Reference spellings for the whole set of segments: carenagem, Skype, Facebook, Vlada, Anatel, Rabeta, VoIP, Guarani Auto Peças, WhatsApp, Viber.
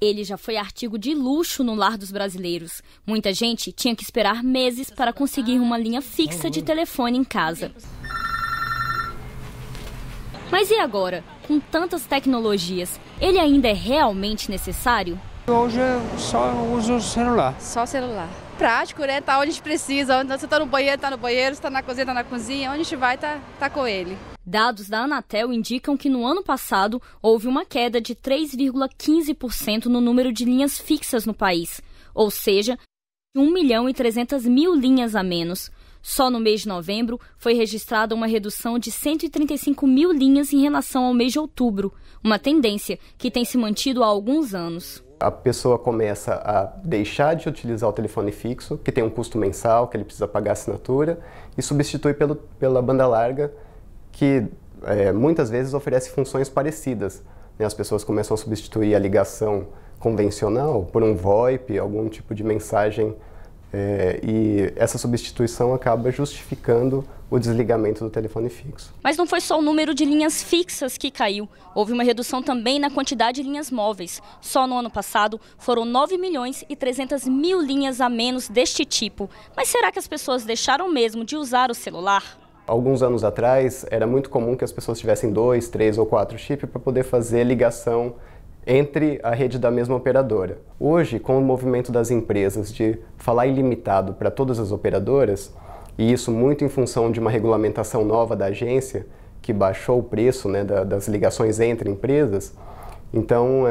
Ele já foi artigo de luxo no lar dos brasileiros. Muita gente tinha que esperar meses para conseguir uma linha fixa de telefone em casa. Mas e agora? Com tantas tecnologias, ele ainda é realmente necessário? Hoje eu só uso o celular. Só o celular. Prático, né? Tá onde a gente precisa. Onde você tá no banheiro, você tá na cozinha, tá na cozinha. Onde a gente vai, tá com ele. Dados da Anatel indicam que no ano passado houve uma queda de 3,15% no número de linhas fixas no país, ou seja, 1 milhão e 300 mil linhas a menos. Só no mês de novembro foi registrada uma redução de 135 mil linhas em relação ao mês de outubro, uma tendência que tem se mantido há alguns anos. A pessoa começa a deixar de utilizar o telefone fixo, que tem um custo mensal, que ele precisa pagar a assinatura, e substitui pela banda larga, que muitas vezes oferece funções parecidas. Né? As pessoas começam a substituir a ligação convencional por um VoIP, algum tipo de mensagem, e essa substituição acaba justificando o desligamento do telefone fixo. Mas não foi só o número de linhas fixas que caiu. Houve uma redução também na quantidade de linhas móveis. Só no ano passado foram 9 milhões e 300 mil linhas a menos deste tipo. Mas será que as pessoas deixaram mesmo de usar o celular? Alguns anos atrás, era muito comum que as pessoas tivessem 2, 3 ou 4 chips para poder fazer ligação entre a rede da mesma operadora. Hoje, com o movimento das empresas de falar ilimitado para todas as operadoras, e isso muito em função de uma regulamentação nova da agência, que baixou o preço, né, das ligações entre empresas, então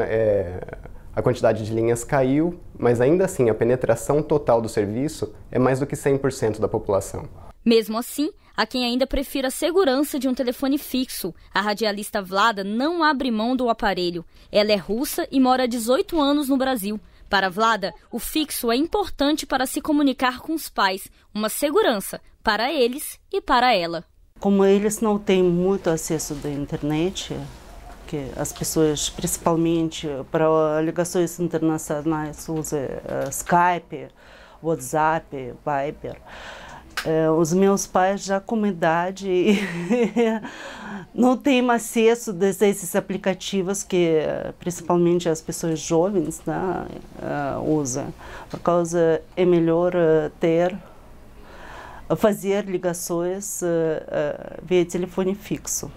a quantidade de linhas caiu, mas ainda assim a penetração total do serviço é mais do que 100% da população. Mesmo assim, há quem ainda prefira a segurança de um telefone fixo. A radialista Vlada não abre mão do aparelho. Ela é russa e mora há 18 anos no Brasil. Para Vlada, o fixo é importante para se comunicar com os pais. Uma segurança para eles e para ela. Como eles não têm muito acesso à internet, que as pessoas, principalmente para ligações internacionais, usam Skype, WhatsApp, Viber. Os meus pais já com idade não têm acesso a esses aplicativos que principalmente as pessoas jovens, né, usam. Por causa é melhor fazer ligações via telefone fixo.